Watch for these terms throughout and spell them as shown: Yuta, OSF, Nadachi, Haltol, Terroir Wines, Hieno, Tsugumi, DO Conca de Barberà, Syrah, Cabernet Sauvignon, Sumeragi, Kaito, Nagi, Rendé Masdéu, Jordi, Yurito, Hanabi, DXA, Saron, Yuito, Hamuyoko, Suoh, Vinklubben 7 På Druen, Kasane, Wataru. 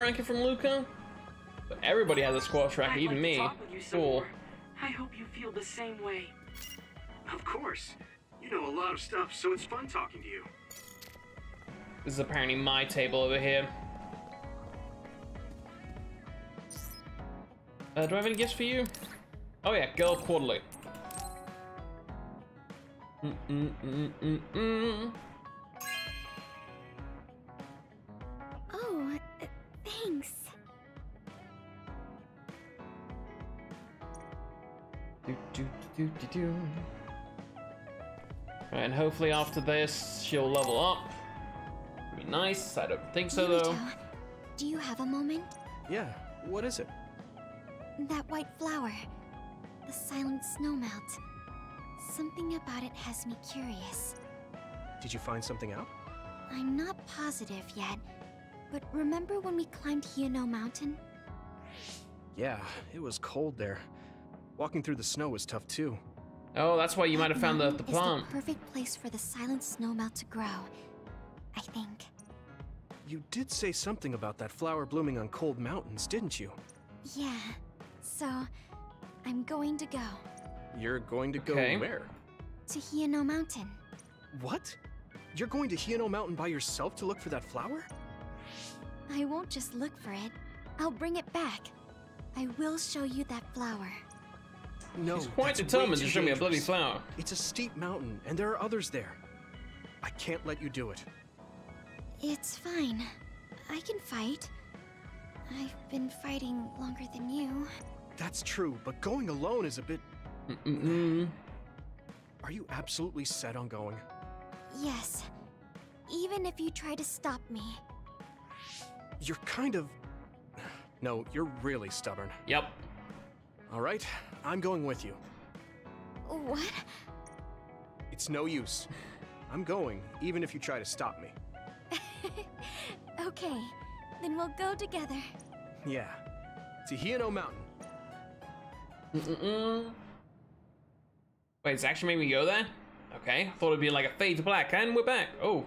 racket from Luca? But everybody has a squash racket, even me. Cool. I hope you feel the same way. Of course. You know a lot of stuff, so it's fun talking to you. This is apparently my table over here. Do I have any gifts for you? Oh yeah, Girl Quarterly. Oh, thanks. Right, and hopefully after this, she'll level up. Be nice. I don't think so, though. Do you have a moment? Yeah, what is it? That white flower. The silent snow melt. Something about it has me curious. Did you find something out? I'm not positive yet, but remember when we climbed Hieno Mountain? Yeah, it was cold there. Walking through the snow was tough too. Oh, that's why you might have found the plant. It's the perfect place for the silent snow melt to grow, I think. You did say something about that flower blooming on cold mountains, didn't you? Yeah, so I'm going to go. You're going to go where? To Hieno Mountain. What? You're going to Hieno Mountain by yourself to look for that flower? I won't just look for it. I'll bring it back. I will show you that flower. No, he's quite determined to show me a bloody flower. It's a steep mountain, and there are others there. I can't let you do it. It's fine. I can fight. I've been fighting longer than you. That's true, but going alone is a bit... Are you absolutely set on going? Yes. Even if you try to stop me. You're kind of... No, you're really stubborn. Yep. All right, I'm going with you. What? It's no use. I'm going, even if you try to stop me. Okay, then we'll go together. Yeah, to Hieno Mountain. Wait, it's actually made me go there? Okay, I thought it'd be like a fade to black, and we're back. Oh.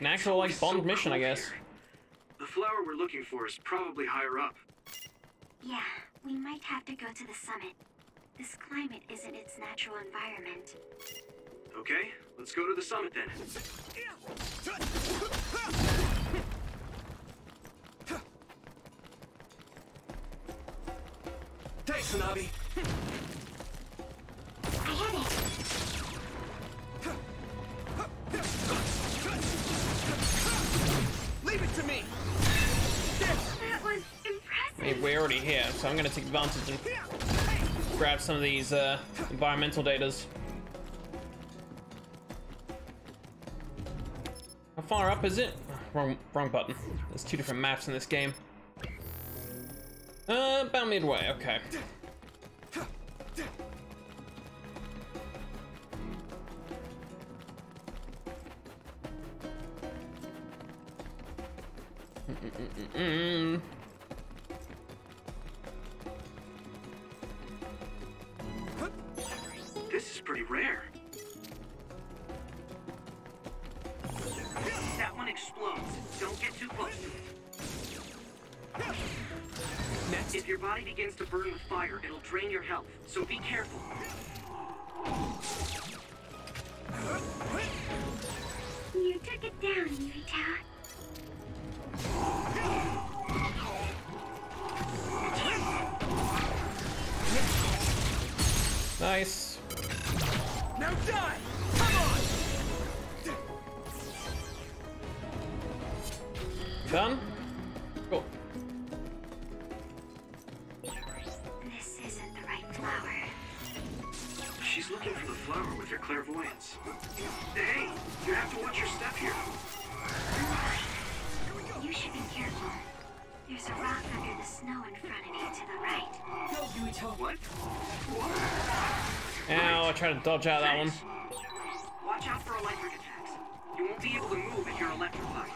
An actual, like, Bond mission, I guess. The flower we're looking for is probably higher up. Yeah, we might have to go to the summit. This climate isn't its natural environment. Okay, let's go to the summit then. Thanks, Hanabi. I had it. Leave it to me. That was impressive. Hey, we're already here, so I'm gonna take advantage and grab some of these environmental datas. How far up is it? Wrong button. There's two different maps in this game. About midway, okay. This is pretty rare. That one explodes. Don't get too close to it. Next. If your body begins to burn with fire, it'll drain your health, so be careful. You took it down, Yurito. Nice. Now die! Come on! Done? Cool. She's looking for the flower with her clairvoyance. Hey, you have to watch your step here. You should be careful. There's a rock under the snow in front of you to the right. No, you don't. What? Ow, I tried to dodge out that one. Watch out for electric attacks. You won't be able to move if you're electrified.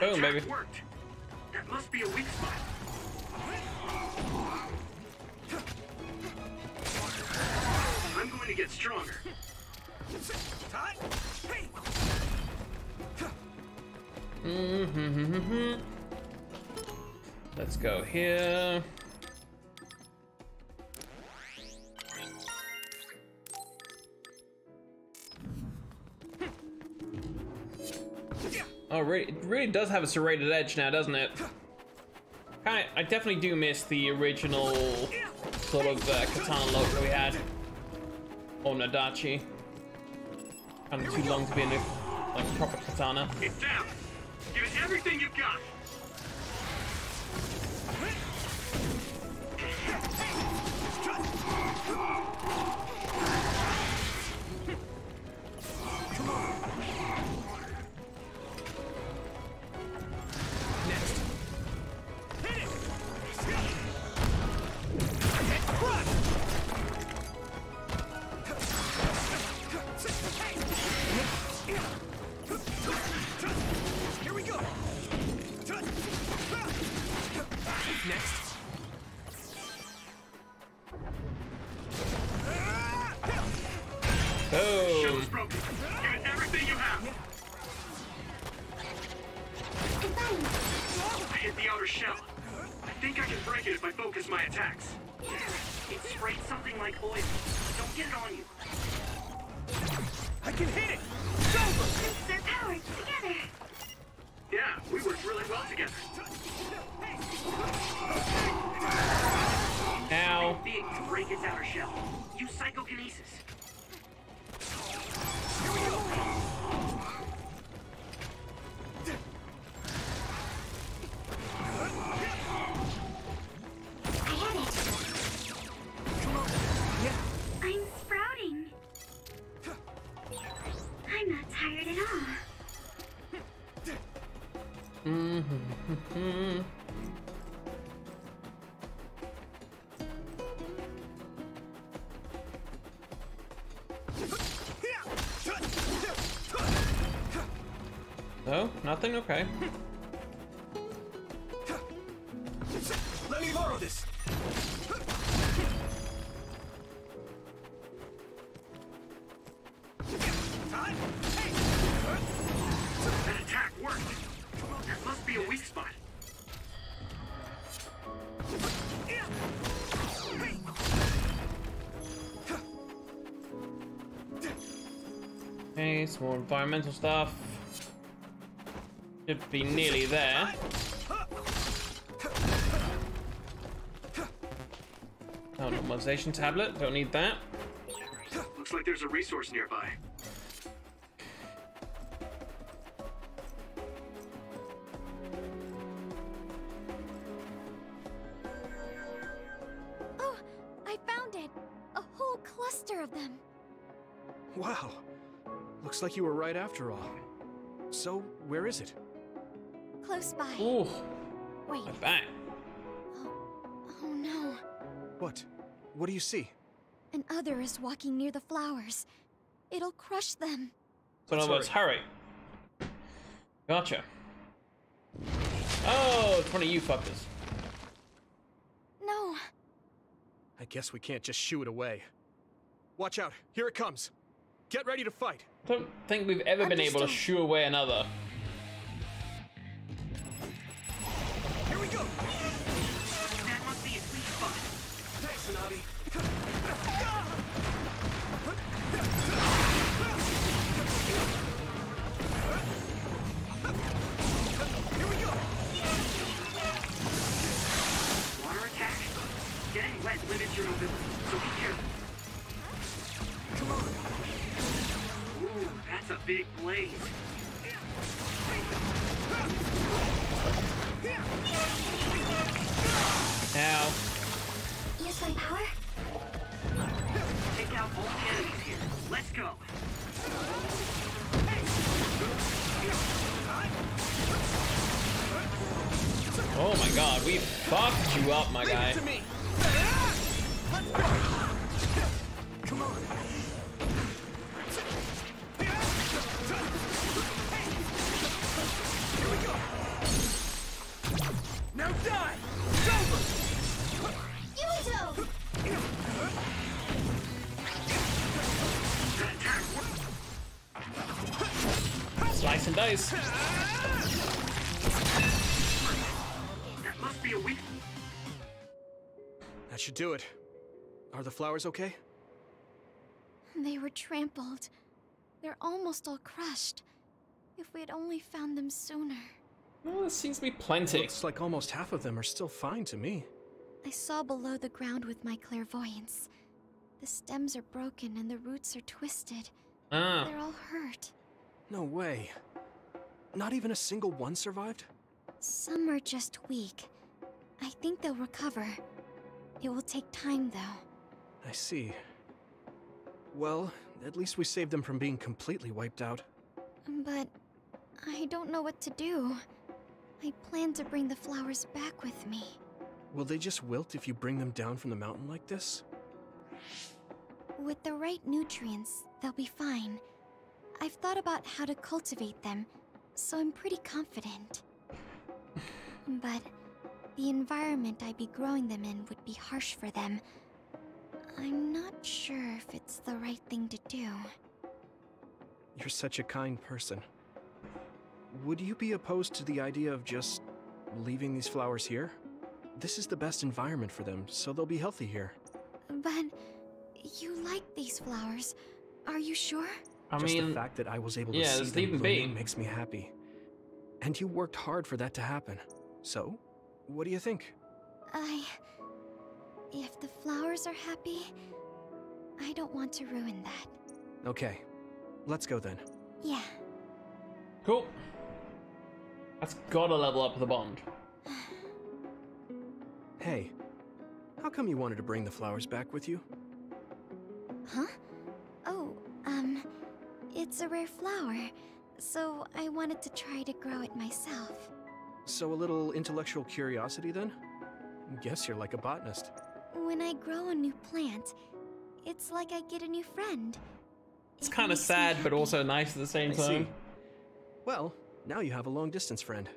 Boom, baby. That must be a weak spot. I'm going to get stronger. Let's go here. Oh, it really does have a serrated edge now, doesn't it? I definitely do miss the original sort of katana look that we had on Nadachi. Kind of too long to be in a like, proper katana. It's down. Give it everything you've got. No, nothing? Okay. Let me borrow this. That attack worked. That must be a weak spot. Okay, some more environmental stuff. Should be nearly there. Oh, normalization tablet. Don't need that. Looks like there's a resource nearby. Oh, I found it. A whole cluster of them. Wow. Looks like you were right after all. So, where is it? Close by. Ooh. Wait. My back. Oh no. What? What do you see? An other is walking near the flowers. It'll crush them. So in other words, hurry. Gotcha. Oh, it's one of you fuckers. No. I guess we can't just shoo it away. Watch out. Here it comes. Get ready to fight. I don't think we've ever been able to shoo away another. a big blade. Ow. Use my power? Take out both the enemies here. Let's go. Oh my god, we fucked you up, my guy. Come on. Here we go. Now die. It's over. Yuito. Slice and dice. That must be a weak. That should do it. Are the flowers okay? They were trampled. They're almost all crushed. If we had only found them sooner. Well, there seems to be plenty. It looks like almost half of them are still fine to me. I saw below the ground with my clairvoyance. The stems are broken and the roots are twisted. Ah. They're all hurt. No way. Not even a single one survived? Some are just weak. I think they'll recover. It will take time, though. I see. Well, at least we saved them from being completely wiped out. But I don't know what to do. I plan to bring the flowers back with me. Will they just wilt if you bring them down from the mountain like this? With the right nutrients, they'll be fine. I've thought about how to cultivate them, so I'm pretty confident. But the environment I'd be growing them in would be harsh for them. I'm not sure if it's the right thing to do. You're such a kind person. Would you be opposed to the idea of just leaving these flowers here? This is the best environment for them, so they'll be healthy here. But you like these flowers, are you sure? I mean, the fact that I was able to see them blooming makes me happy. And you worked hard for that to happen. So, what do you think? If the flowers are happy, I don't want to ruin that. Okay. Let's go then. Yeah. Cool. That's gotta level up the bond. Hey, how come you wanted to bring the flowers back with you? Huh? Oh, it's a rare flower, so I wanted to try to grow it myself. So a little intellectual curiosity then? Guess you're like a botanist. When I grow a new plant, it's like I get a new friend. It's kind of sad, but also nice at the same time. Well, now you have a long-distance friend.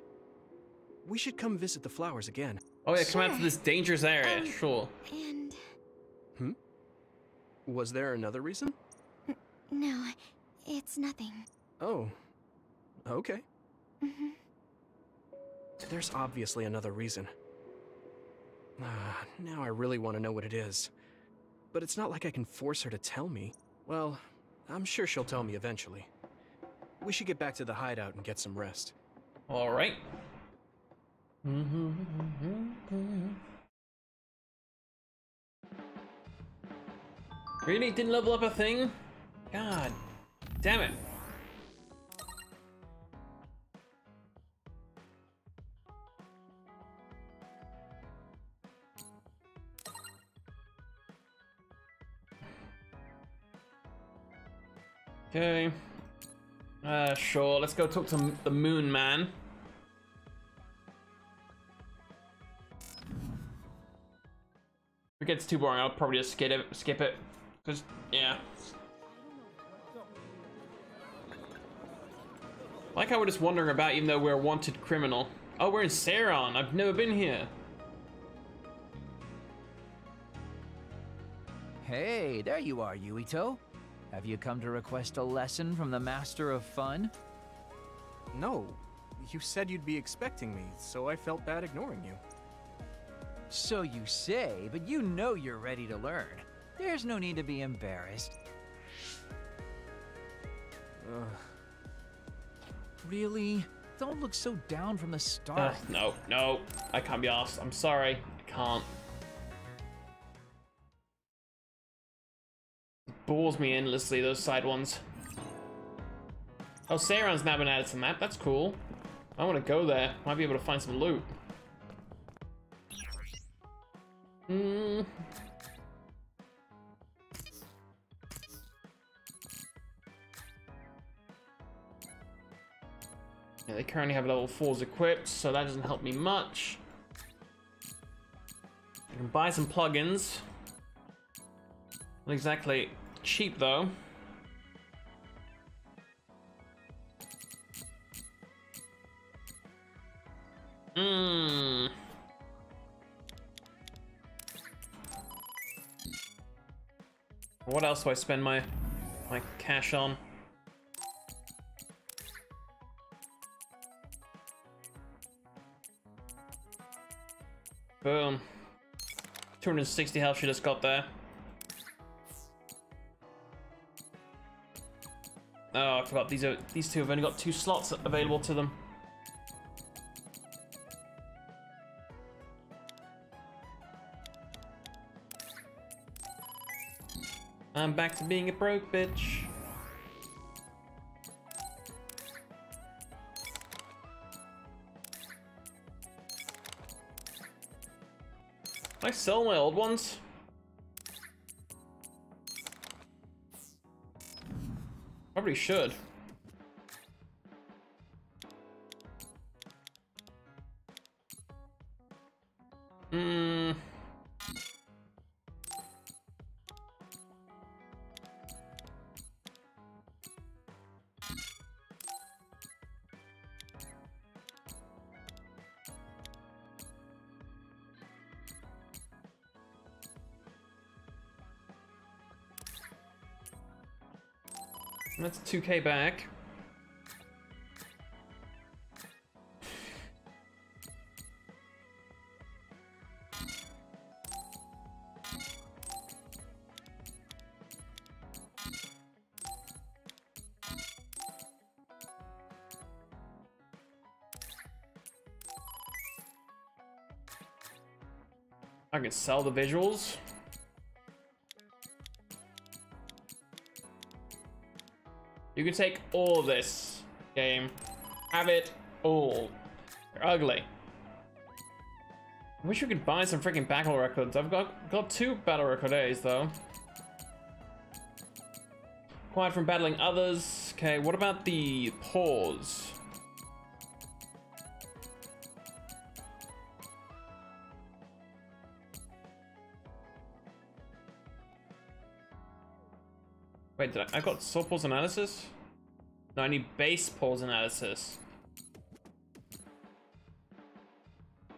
We should come visit the flowers again. Oh yeah, come out to this dangerous area, sure. And... Hmm? Was there another reason? No, it's nothing. Oh. Okay. Mm-hmm. There's obviously another reason. Now I really want to know what it is. But it's not like I can force her to tell me. Well, I'm sure she'll tell me eventually. We should get back to the hideout and get some rest. All right. Really? Didn't level up a thing? God damn it. Okay. Sure. Let's go talk to the Moon Man. If it gets too boring, I'll probably just skip it. Cause, yeah. Like I was just wondering about, even though we're a wanted criminal. Oh, we're in Saron. I've never been here. Hey, there you are, Yuito. Have you come to request a lesson from the Master of Fun? No. You said you'd be expecting me, so I felt bad ignoring you. So you say, but you know you're ready to learn. There's no need to be embarrassed. Really? Don't look so down from the start. No. I can't be arsed. I'm sorry. I can't. Bores me endlessly, those side ones. Oh, Saron's now been added to the map. That's cool. I want to go there. Might be able to find some loot. Hmm. Yeah, they currently have level 4s equipped, so that doesn't help me much. I can buy some plugins. Not exactly cheap, though. Mmm. What else do I spend my cash on? Boom. 260 health she just got there. Oh, I forgot these two have only got 2 slots available to them. I'm back to being a broke bitch. I sell my old ones. Probably should. Hmm. That's 2k back. I can sell the visuals. You can take all this game. Have it all. They're ugly. I wish you could buy some freaking battle records. I've got 2 battle record A's though. Quiet from battling others. Okay, what about the pause? Wait, did I got soul pause analysis? No, I need base pause analysis.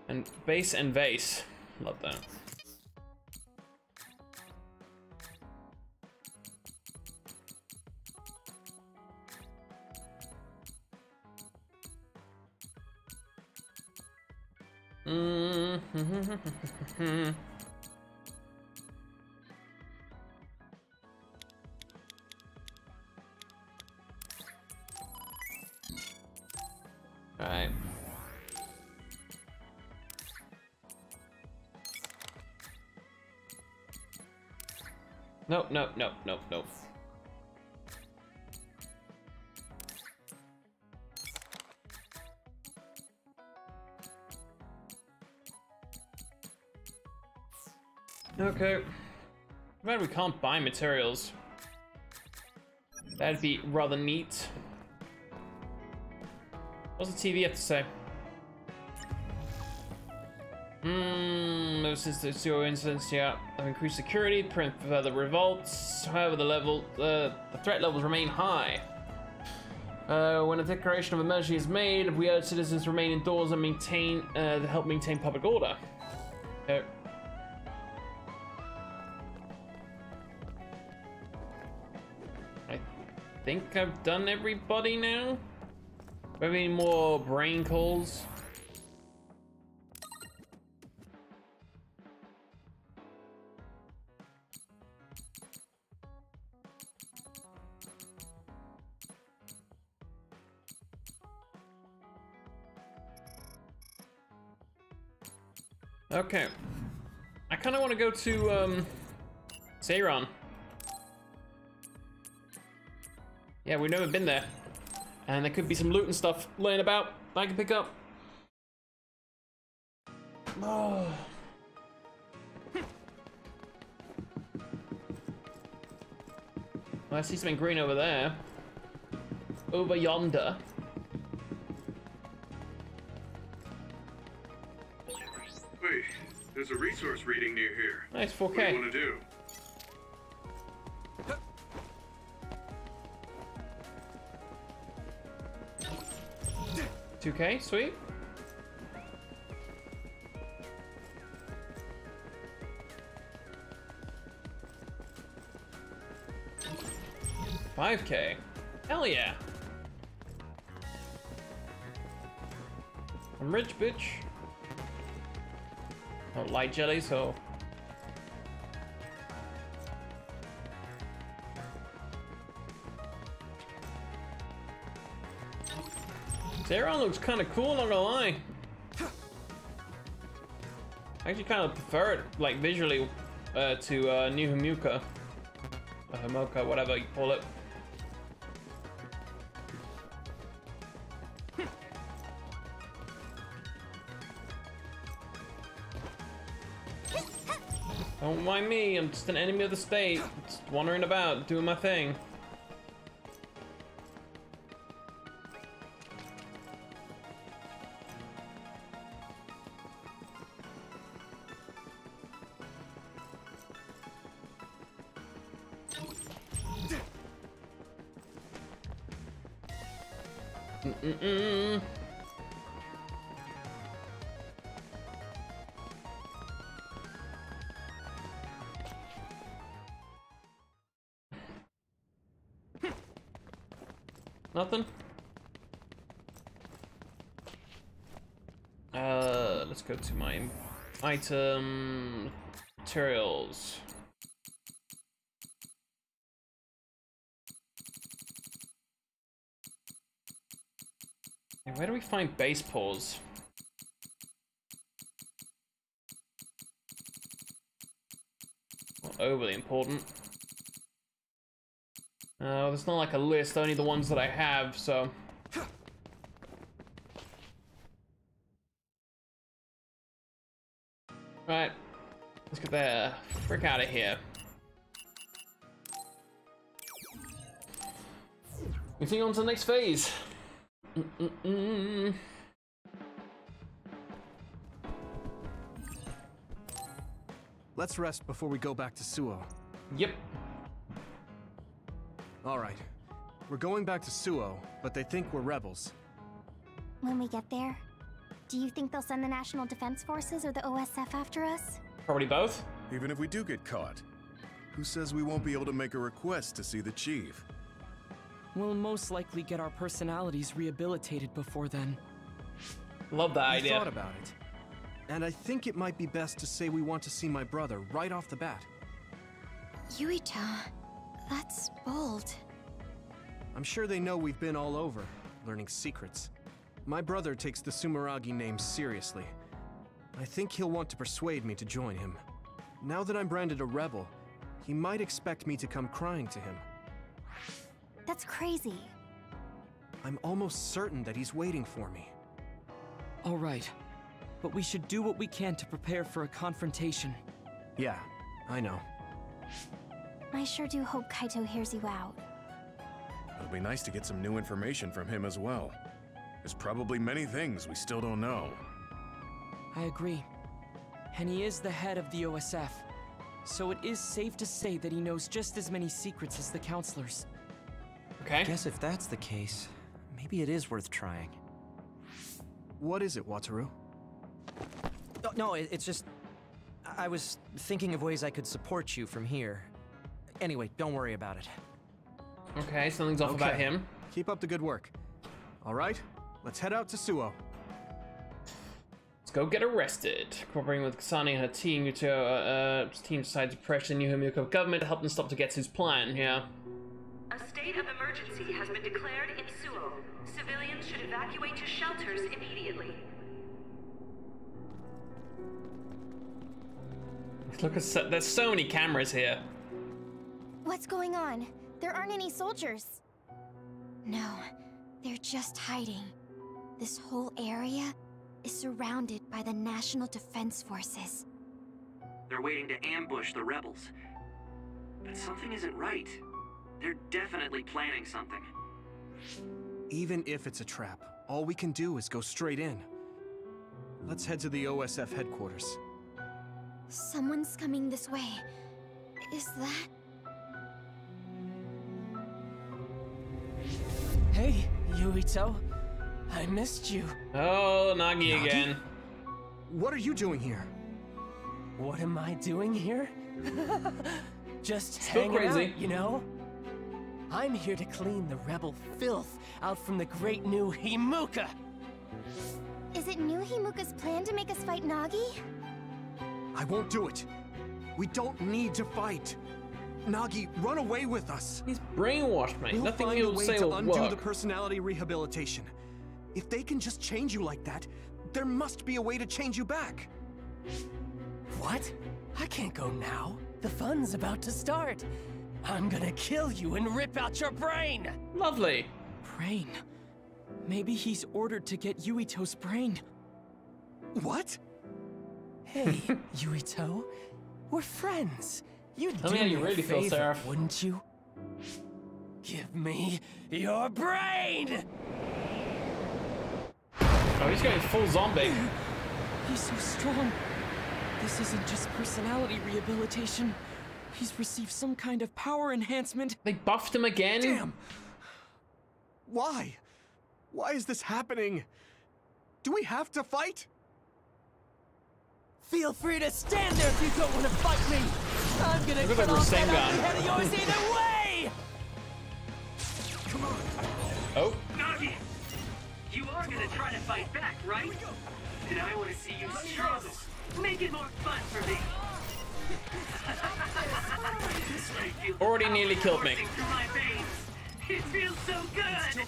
And base and vase. Love that. Mm-hmm. Alright. Nope, nope, nope, nope, nope. Okay. I'm glad we can't buy materials. That'd be rather neat. What's the TV have to say? This is the zero incidents, yeah. I've increased security, print further revolts. However, the threat levels remain high. When a declaration of emergency is made, we urge citizens to remain indoors and maintain, to help maintain public order. Okay. I think I've done everybody now. Do we have any more brain calls? Okay. I kind of want to go to, Saron. Yeah, we've never been there. And there could be some loot and stuff laying about that I can pick up. Oh. I see something green over there. Over yonder. Wait, there's a resource reading near here. Nice, 4K. What do you want to do? $2K, sweet. $5K. Hell yeah. I'm rich, bitch. I don't like jelly, so. Saron looks kind of cool, not gonna lie. I actually kind of prefer it, like, visually, to New Hamuyoko. Hamuyoko, whatever you call it. Don't mind me, I'm just an enemy of the state. Just wandering about, doing my thing. Nothing? Let's go to my item materials. And where do we find base paws? Not overly important. There's not like a list, only the ones that I have, so. Right. Let's get the frick out of here. We think on to the next phase. Let's rest before we go back to Suoh. Yep. Alright, we're going back to Suoh, but they think we're rebels. When we get there, do you think they'll send the National Defense Forces or the OSF after us? Probably both. Even if we do get caught, who says we won't be able to make a request to see the chief? We'll most likely get our personalities rehabilitated before then. Love the idea. I thought about it, and I think it might be best to say we want to see my brother right off the bat. Yuita. That's bold. I'm sure they know we've been all over, learning secrets. My brother takes the Sumeragi name seriously. I think he'll want to persuade me to join him. Now that I'm branded a rebel, he might expect me to come crying to him. That's crazy. I'm almost certain that he's waiting for me. All right, but we should do what we can to prepare for a confrontation. Yeah, I know. I sure do hope Kaito hears you out. It'll be nice to get some new information from him as well. There's probably many things we still don't know. I agree. And he is the head of the OSF, so it is safe to say that he knows just as many secrets as the counselors. Okay. I guess if that's the case, maybe it is worth trying. What is it, Wataru? Oh, no, it's just... I was thinking of ways I could support you from here. Anyway, don't worry about it. Okay, something's off about him. Keep up the good work. All right, let's head out to Suoh. Let's go get arrested. Cooperating with Kasane and her team, Yuto's team decides to pressure the New Hamuyoko government to help them stop Tagetsu's plan. Yeah. A state of emergency has been declared in Suoh. Civilians should evacuate to shelters immediately. Look at there's so many cameras here. What's going on? There aren't any soldiers. No, they're just hiding. This whole area is surrounded by the National Defense Forces. They're waiting to ambush the rebels. But something isn't right. They're definitely planning something. Even if it's a trap, all we can do is go straight in. Let's head to the OSF headquarters. Someone's coming this way. Is that... Hey, Yuito. I missed you. Oh, Nagi again. What are you doing here? What am I doing here? Just hanging out, you know? I'm here to clean the rebel filth out from the great new Himuka. Is it new Himuka's plan to make us fight Nagi? I won't do it. We don't need to fight. Nagi, run away with us. He's brainwashed, mate. Nothing he'll say will work. We'll find a way to undo the personality rehabilitation. If they can just change you like that, there must be a way to change you back. What? I can't go now. The fun's about to start. I'm gonna kill you and rip out your brain. Lovely. Brain? Maybe he's ordered to get Yuito's brain. What? Hey, Yuito, we're friends. You'd do me a favor, wouldn't you? Give me your brain! Oh, he's going full zombie. He's so strong. This isn't just personality rehabilitation. He's received some kind of power enhancement. They buffed him again? Damn! Why? Why is this happening? Do we have to fight? Feel free to stand there if you don't want to fight me! I'm gonna cut off that ugly head of yours either way! Come on! Oh? Nagi! You are gonna try to fight back, right? And I want to see you struggle. Make it more fun for me! Already nearly killed me. It feels so good.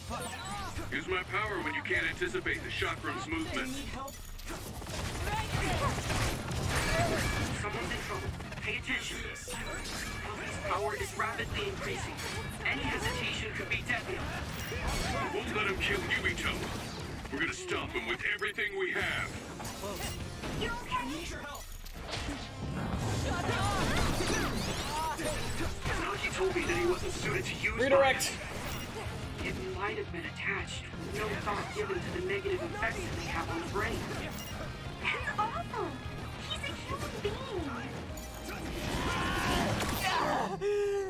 Use my power when you can't anticipate the chakra's movement. Someone's in trouble. Pay attention. His power is rapidly increasing. Any hesitation could be deadly. We won't let him kill Yuito. We're gonna stop him with everything we have. You okay? Need your help. Nagi told me that he wasn't suited to use redirect. It might have been attached. No thought given to the negative effects that they have on the brain. That's awful. He's a human being.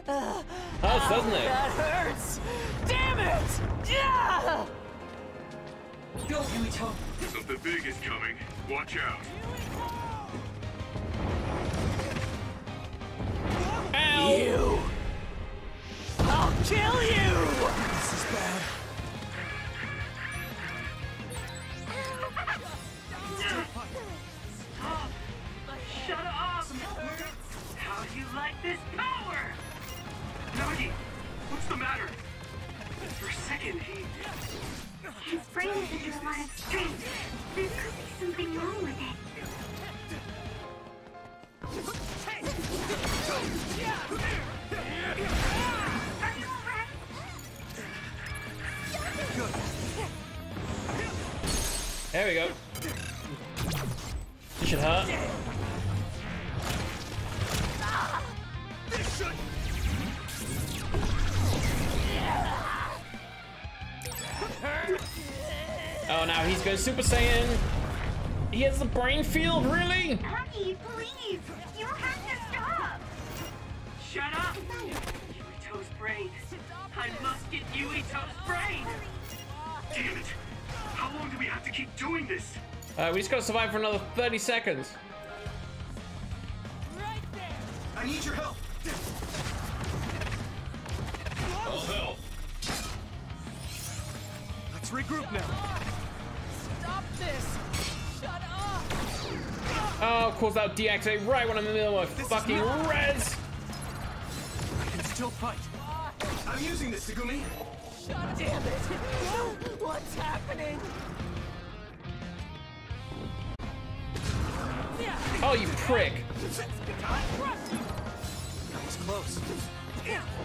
Hurts, doesn't it? That hurts. Damn it! Yeah. Go, Yuito. Something big is coming. Watch out. Ow. You! I'll kill you! This is bad. Stop! Shut up! How do you like this power? Nagi, what's the matter? For a second, his brain is under a lot of strain. There could be something wrong with it. Hey. Are you alright? Good. There we go. This should hurt. This should. Oh, now he's going Super Saiyan. He has the brain field, really? Nagi, please! You have to stop! Shut up! Yuito's brain! I must get Yuito's brain! Damn it! How long do we have to keep doing this? We just gotta survive for another 30 seconds. Right there! I need your help! I'll help! Let's regroup now! Stop this! Shut up. Oh, calls out DXA right when I'm in the middle of fucking res. I can still fight. I'm using this, Tsugumi. Shut up. Damn it. What's happening? Oh, you prick. That was close.